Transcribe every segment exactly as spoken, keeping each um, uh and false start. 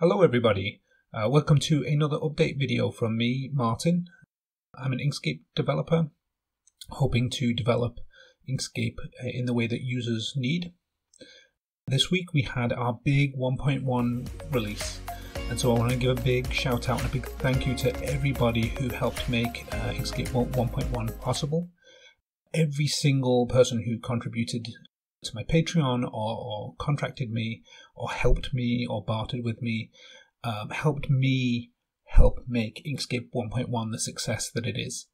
Hello everybody, uh, welcome to another update video from me, Martin. I'm an Inkscape developer, hoping to develop Inkscape in the way that users need. This week we had our big one point one release, and so I want to give a big shout out and a big thank you to everybody who helped make uh, Inkscape one point one possible. Every single person who contributed to my Patreon or, or contracted me or helped me or bartered with me um, helped me help make Inkscape one point one the success that it is.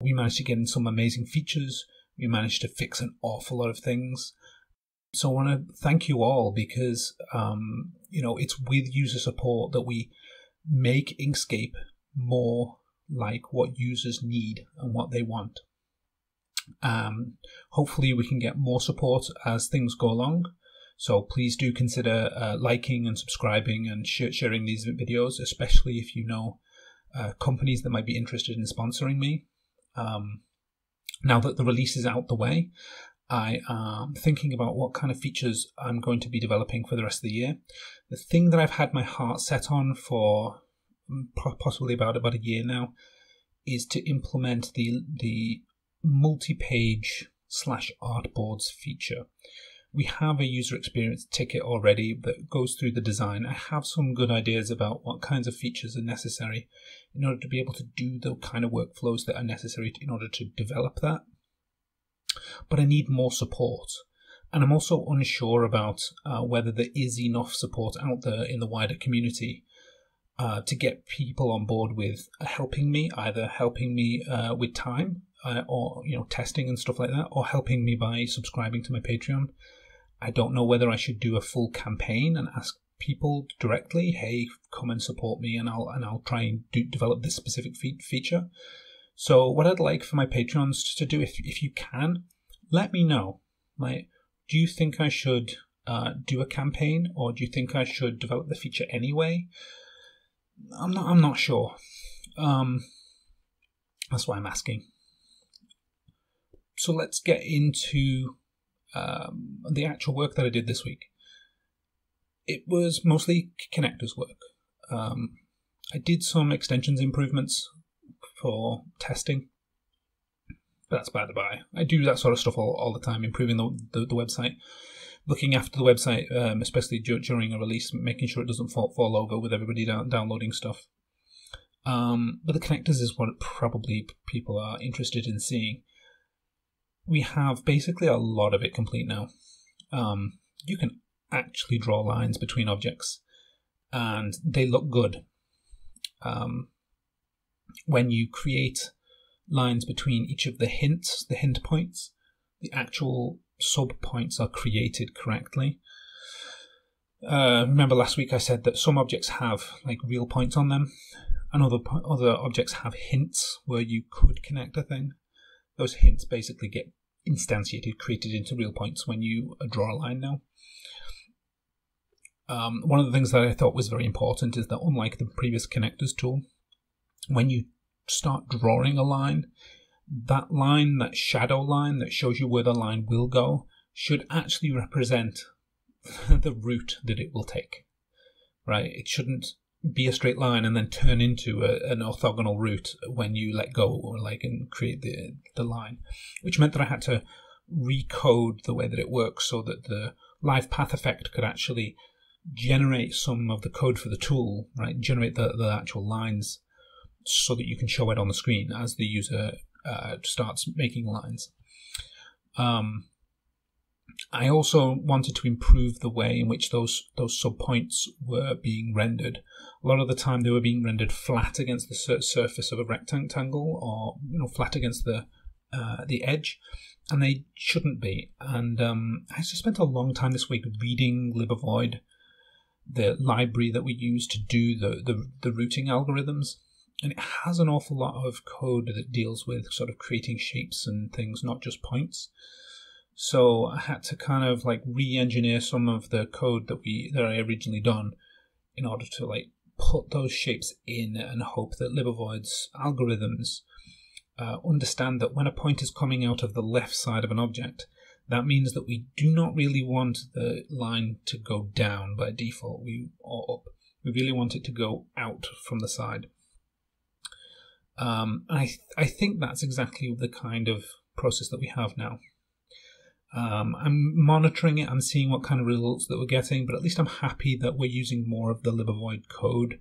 We managed to get in some amazing features, we managed to fix an awful lot of things, so I want to thank you all because um, you know, it's with user support that we make Inkscape more like what users need and what they want. Um, hopefully we can get more support as things go along, so please do consider uh, liking and subscribing and sh sharing these videos, especially if you know uh, companies that might be interested in sponsoring me. Um, now that the release is out the way, I am thinking about what kind of features I'm going to be developing for the rest of the year. The thing that I've had my heart set on for possibly about about a year now is to implement the the multi-page slash artboards feature. We have a user experience ticket already that goes through the design. I have some good ideas about what kinds of features are necessary in order to be able to do the kind of workflows that are necessary in order to develop that. But I need more support. And I'm also unsure about uh, whether there is enough support out there in the wider community uh, to get people on board with helping me, either helping me uh, with time, Uh, or, you know, testing and stuff like that, or helping me by subscribing to my Patreon. I don't know whether I should do a full campaign and ask people directly, hey, come and support me, and I'll and I'll try and do, develop this specific fe feature. So what I'd like for my Patreons to do, if, if you can, let me know. Like, do you think I should uh, do a campaign, or do you think I should develop the feature anyway? I'm not, I'm not sure. Um, that's why I'm asking. So let's get into um, the actual work that I did this week. It was mostly connectors work. Um, I did some extensions improvements for testing, but that's by the by. I do that sort of stuff all, all the time, improving the, the, the website, looking after the website, um, especially during a release, making sure it doesn't fall, fall over with everybody down, downloading stuff. Um, but the connectors is what probably people are interested in seeing. We have basically a lot of it complete now. Um, you can actually draw lines between objects, and they look good. Um, when you create lines between each of the hints, the hint points, the actual sub points are created correctly. Uh, remember last week I said that some objects have like real points on them, and other other objects have hints where you could connect a thing. Those hints basically get instantiated, created into real points when you draw a line now. Um, one of the things that I thought was very important is that unlike the previous connectors tool, when you start drawing a line, that line, that shadow line that shows you where the line will go, should actually represent the route that it will take, right? It shouldn't be a straight line and then turn into a, an orthogonal route when you let go or like and create the the line, which meant that I had to recode the way that it works so that the live path effect could actually generate some of the code for the tool, right? Generate the, the actual lines so that you can show it on the screen as the user uh, starts making lines. Um, I also wanted to improve the way in which those those subpoints were being rendered. A lot of the time they were being rendered flat against the sur surface of a rectangle, or you know, flat against the uh, the edge, and they shouldn't be. And um, I actually spent a long time this week reading Libavoid, the library that we use to do the, the the routing algorithms, and it has an awful lot of code that deals with sort of creating shapes and things, not just points. So I had to kind of like re-engineer some of the code that we that I originally done in order to like put those shapes in and hope that Libavoid's algorithms uh, understand that when a point is coming out of the left side of an object, that means that we do not really want the line to go down by default, we or up. We really want it to go out from the side. Um, and I, th I think that's exactly the kind of process that we have now. Um, I'm monitoring it, I'm seeing what kind of results that we're getting, but at least I'm happy that we're using more of the Libavoid code,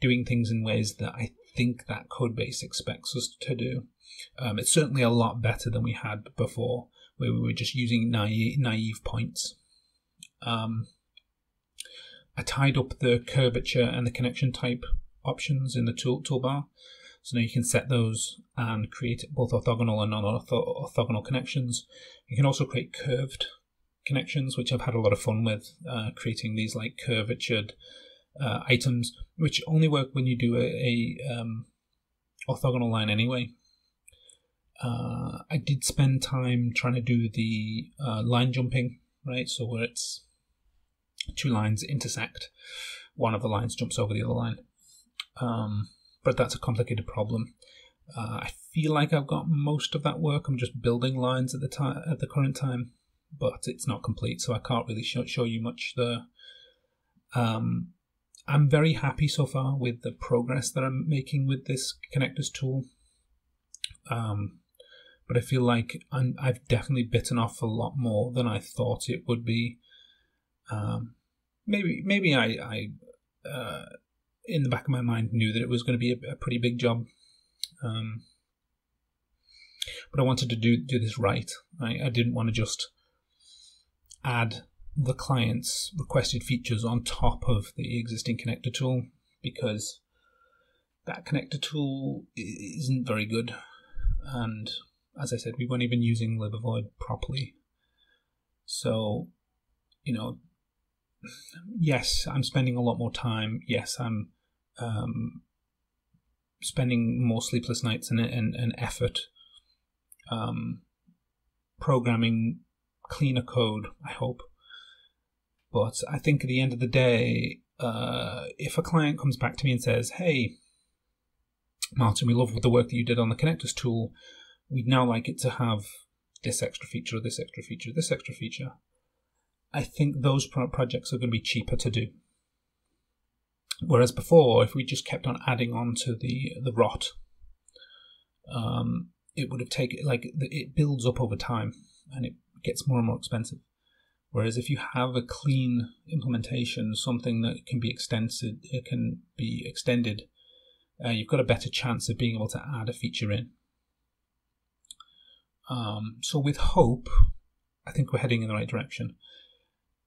doing things in ways that I think that code base expects us to do. Um, it's certainly a lot better than we had before, where we were just using naive, naive points. Um, I tied up the curvature and the connection type options in the tool toolbar. So now you can set those and create both orthogonal and non-orthogonal connections. You can also create curved connections, which I've had a lot of fun with, uh, creating these like curvatured uh, items, which only work when you do a, a um, orthogonal line anyway. Uh, I did spend time trying to do the uh, line jumping, right? So where it's two lines intersect, one of the lines jumps over the other line. Um, But that's a complicated problem. Uh, I feel like I've got most of that work. I'm just building lines at the time, at the current time, but it's not complete, so I can't really show, show you much there. Um, I'm very happy so far with the progress that I'm making with this connectors tool, um, but I feel like I'm, I've definitely bitten off a lot more than I thought it would be. Um, maybe, maybe I. I uh, in the back of my mind knew that it was going to be a, a pretty big job. Um, but I wanted to do, do this right. I, I didn't want to just add the client's requested features on top of the existing connector tool, because that connector tool isn't very good. And as I said, we weren't even using Libavoid properly. So, you know, yes, I'm spending a lot more time. Yes, I'm Um, spending more sleepless nights and, and, and effort um, programming cleaner code, I hope. But I think at the end of the day, uh, if a client comes back to me and says, hey, Martin, we love the work that you did on the connectors tool. We'd now like it to have this extra feature, or this extra feature, or this extra feature. I think those pro projects are going to be cheaper to do. Whereas before, if we just kept on adding on to the the rot, um, it would have taken, like, it builds up over time and it gets more and more expensive. Whereas if you have a clean implementation, something that can be extended, it can be extended. Uh, you've got a better chance of being able to add a feature in. Um, so with hope, I think we're heading in the right direction.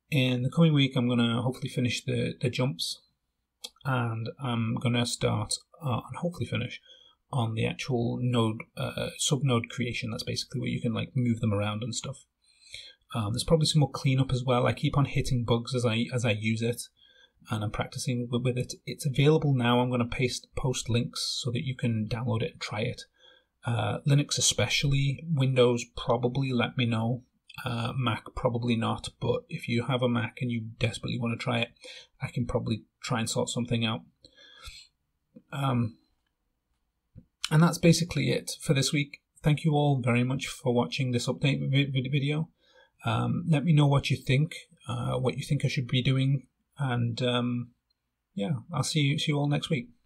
In the coming week, I'm going to hopefully finish the the jumps. And I'm going to start uh, and hopefully finish on the actual node, uh, sub-node creation. That's basically where you can like move them around and stuff. Um, there's probably some more cleanup as well. I keep on hitting bugs as I as I use it, and I'm practicing with it. It's available now. I'm going to paste post links so that you can download it and try it. Uh, Linux especially, Windows probably, let me know. Uh, Mac probably not, but if you have a Mac and you desperately want to try it, I can probably try and sort something out. Um, and that's basically it for this week. Thank you all very much for watching this update video. Um, let me know what you think, uh, what you think I should be doing, and um, yeah, I'll see you, see you all next week.